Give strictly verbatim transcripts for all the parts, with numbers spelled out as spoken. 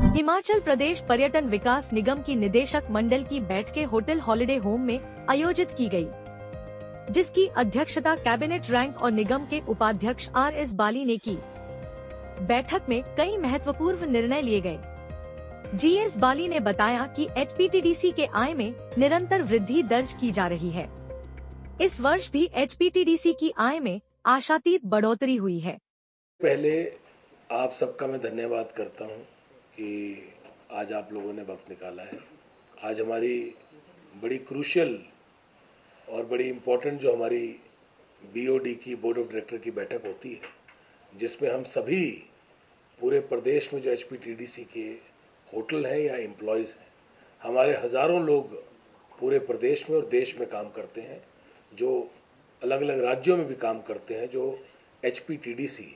हिमाचल प्रदेश पर्यटन विकास निगम की निदेशक मंडल की बैठकें होटल हॉलीडे होम में आयोजित की गई, जिसकी अध्यक्षता कैबिनेट रैंक और निगम के उपाध्यक्ष आर एस बाली ने की। बैठक में कई महत्वपूर्ण निर्णय लिए गए। जी एस बाली ने बताया कि एचपीटीडीसी के आय में निरंतर वृद्धि दर्ज की जा रही है। इस वर्ष भी एचपीटीडीसी की आय में आशातीत बढ़ोतरी हुई है। पहले आप सबका मैं धन्यवाद करता हूँ कि आज आप लोगों ने वक्त निकाला है। आज हमारी बड़ी क्रूशियल और बड़ी इम्पोर्टेंट जो हमारी बीओडी की बोर्ड ऑफ डायरेक्टर की बैठक होती है, जिसमें हम सभी पूरे प्रदेश में जो एचपीटीडीसी के होटल हैं या एम्प्लॉयज़ हैं, हमारे हज़ारों लोग पूरे प्रदेश में और देश में काम करते हैं, जो अलग अलग राज्यों में भी काम करते हैं, जो एचपीटीडीसी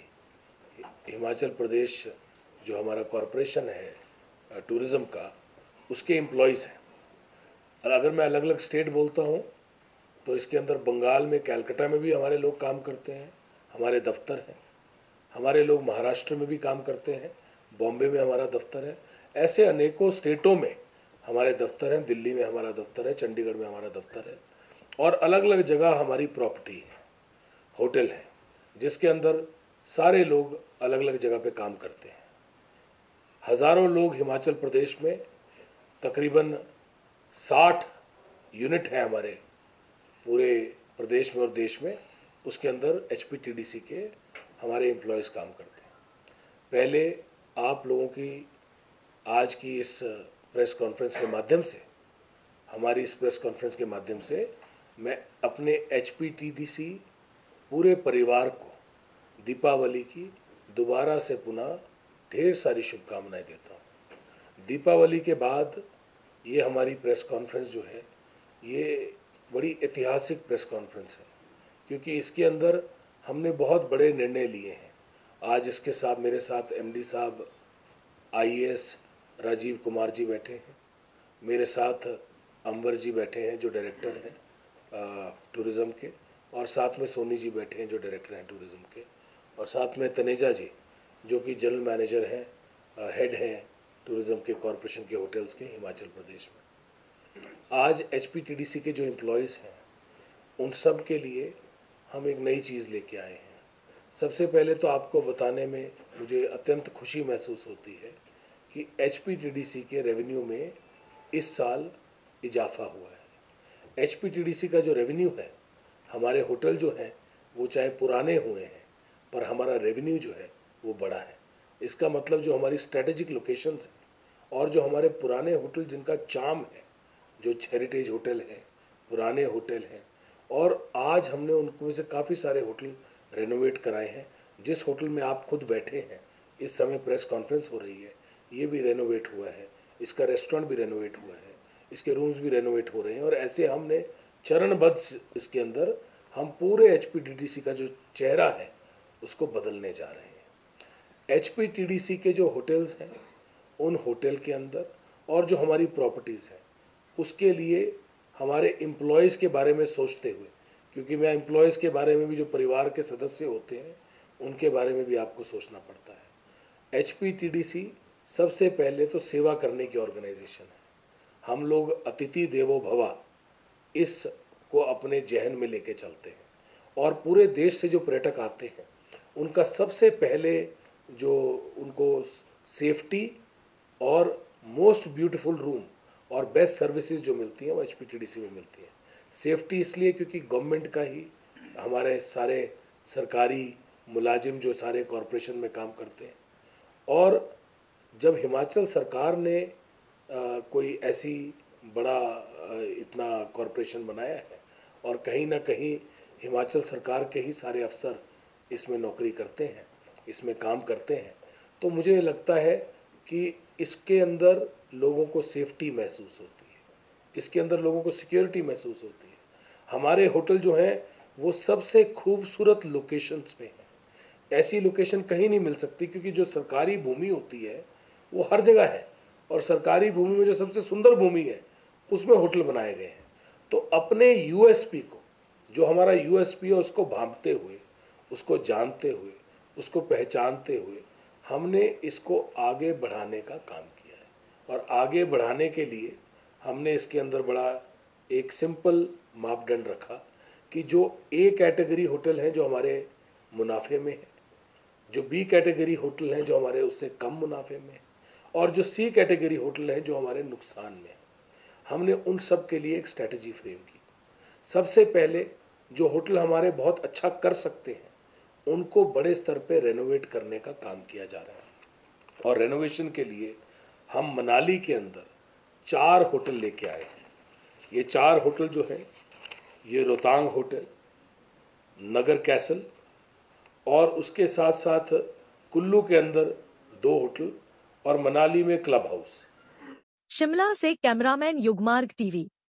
हिमाचल प्रदेश जो हमारा कॉरपोरेशन है टूरिज़्म का, उसके एम्प्लॉयज़ हैं। और अगर मैं अलग अलग स्टेट बोलता हूँ तो इसके अंदर बंगाल में कैलकाटा में भी हमारे लोग काम करते हैं, हमारे दफ्तर हैं। हमारे लोग महाराष्ट्र में भी काम करते हैं, बॉम्बे में हमारा दफ्तर है। ऐसे अनेकों स्टेटों में हमारे दफ्तर हैं। दिल्ली में हमारा दफ्तर है, चंडीगढ़ में हमारा दफ्तर है और अलग अलग जगह हमारी प्रॉपर्टी है, होटल है, जिसके अंदर सारे लोग अलग अलग जगह पे काम करते हैं। हज़ारों लोग हिमाचल प्रदेश में, तकरीबन साठ यूनिट हैं हमारे पूरे प्रदेश में और देश में, उसके अंदर एचपीटीडीसी के हमारे एम्प्लॉयज़ काम करते हैं। पहले आप लोगों की आज की इस प्रेस कॉन्फ्रेंस के माध्यम से, हमारी इस प्रेस कॉन्फ्रेंस के माध्यम से मैं अपने एचपीटीडीसी पूरे परिवार को दीपावली की दोबारा से पुनः ढेर सारी शुभकामनाएं देता हूँ। दीपावली के बाद ये हमारी प्रेस कॉन्फ्रेंस जो है, ये बड़ी ऐतिहासिक प्रेस कॉन्फ्रेंस है, क्योंकि इसके अंदर हमने बहुत बड़े निर्णय लिए हैं। आज इसके साथ मेरे साथ एमडी साहब आईएएस राजीव कुमार जी बैठे हैं, मेरे साथ अंबर जी बैठे हैं जो डायरेक्टर हैं टूरिज़्म के, और साथ में सोनी जी बैठे हैं जो डायरेक्टर हैं टूरिज़्म के, और साथ में तनेजा जी जो कि जनरल मैनेजर हैं, हेड हैं टूरिज़्म के कॉरपोरेशन के होटल्स के हिमाचल प्रदेश में। आज एचपीटीडीसी के जो एम्प्लॉयज़ हैं उन सब के लिए हम एक नई चीज़ लेके आए हैं। सबसे पहले तो आपको बताने में मुझे अत्यंत खुशी महसूस होती है कि एचपीटीडीसी के रेवेन्यू में इस साल इजाफा हुआ है। एचपीटीडीसी का जो रेवेन्यू है, हमारे होटल जो हैं वो चाहे पुराने हुए हैं पर हमारा रेवेन्यू जो है वो बड़ा है। इसका मतलब जो हमारी स्ट्रेटेजिक लोकेशंस हैं और जो हमारे पुराने होटल जिनका चार्म है, जो हेरिटेज होटल हैं, पुराने होटल हैं, और आज हमने उनको में से काफ़ी सारे होटल रेनोवेट कराए हैं। जिस होटल में आप खुद बैठे हैं, इस समय प्रेस कॉन्फ्रेंस हो रही है, ये भी रेनोवेट हुआ है, इसका रेस्टोरेंट भी रेनोवेट हुआ है, इसके रूम्स भी रेनोवेट हो रहे हैं। और ऐसे हमने चरणबद्ध इसके अंदर हम पूरे एचपीटीडीसी का जो चेहरा है उसको बदलने जा रहे हैं। एचपीटीडीसी के जो होटल्स हैं उन होटल के अंदर और जो हमारी प्रॉपर्टीज़ हैं उसके लिए हमारे एम्प्लॉयज़ के बारे में सोचते हुए, क्योंकि मैं एम्प्लॉयज़ के बारे में भी जो परिवार के सदस्य होते हैं उनके बारे में भी आपको सोचना पड़ता है। एचपीटीडीसी सबसे पहले तो सेवा करने की ऑर्गेनाइजेशन है। हम लोग अतिथि देवो भवा इस को अपने जहन में लेके चलते हैं और पूरे देश से जो पर्यटक आते हैं उनका सबसे पहले जो उनको सेफ्टी और मोस्ट ब्यूटीफुल रूम और बेस्ट सर्विसेज जो मिलती हैं वो एचपीटीडीसी में मिलती हैं। सेफ्टी इसलिए क्योंकि गवर्नमेंट का ही हमारे सारे सरकारी मुलाजिम जो सारे कॉरपोरेशन में काम करते हैं, और जब हिमाचल सरकार ने आ, कोई ऐसी बड़ा आ, इतना कॉरपोरेशन बनाया है और कहीं ना कहीं हिमाचल सरकार के ही सारे अफसर इसमें नौकरी करते हैं, इसमें काम करते हैं, तो मुझे लगता है कि इसके अंदर लोगों को सेफ्टी महसूस होती है, इसके अंदर लोगों को सिक्योरिटी महसूस होती है। हमारे होटल जो हैं वो सबसे खूबसूरत लोकेशंस में हैं। ऐसी लोकेशन कहीं नहीं मिल सकती, क्योंकि जो सरकारी भूमि होती है वो हर जगह है, और सरकारी भूमि में जो सबसे सुंदर भूमि है उसमें होटल बनाए गए हैं। तो अपने यूएसपी को, जो हमारा यूएसपी है, उसको भांपते हुए, उसको जानते हुए, उसको पहचानते हुए हमने इसको आगे बढ़ाने का काम किया है और आगे बढ़ाने के लिए हमने इसके अंदर बड़ा एक सिंपल मापदंड रखा कि जो ए कैटेगरी होटल हैं जो हमारे मुनाफे में है, जो बी कैटेगरी होटल हैं जो हमारे उससे कम मुनाफे में है और जो सी कैटेगरी होटल हैं जो हमारे नुकसान में है, हमने उन सब के लिए एक स्ट्रैटेजी फ्रेम की। सबसे पहले जो होटल हमारे बहुत अच्छा कर सकते हैं उनको बड़े स्तर पे रेनोवेट करने का काम किया जा रहा है और रेनोवेशन के लिए हम मनाली के अंदर चार होटल लेके आए हैं। ये चार होटल जो है ये रोहतांग होटल, नगर कैसल और उसके साथ साथ कुल्लू के अंदर दो होटल और मनाली में क्लब हाउस। शिमला से कैमरामैन युगमार्ग टीवी।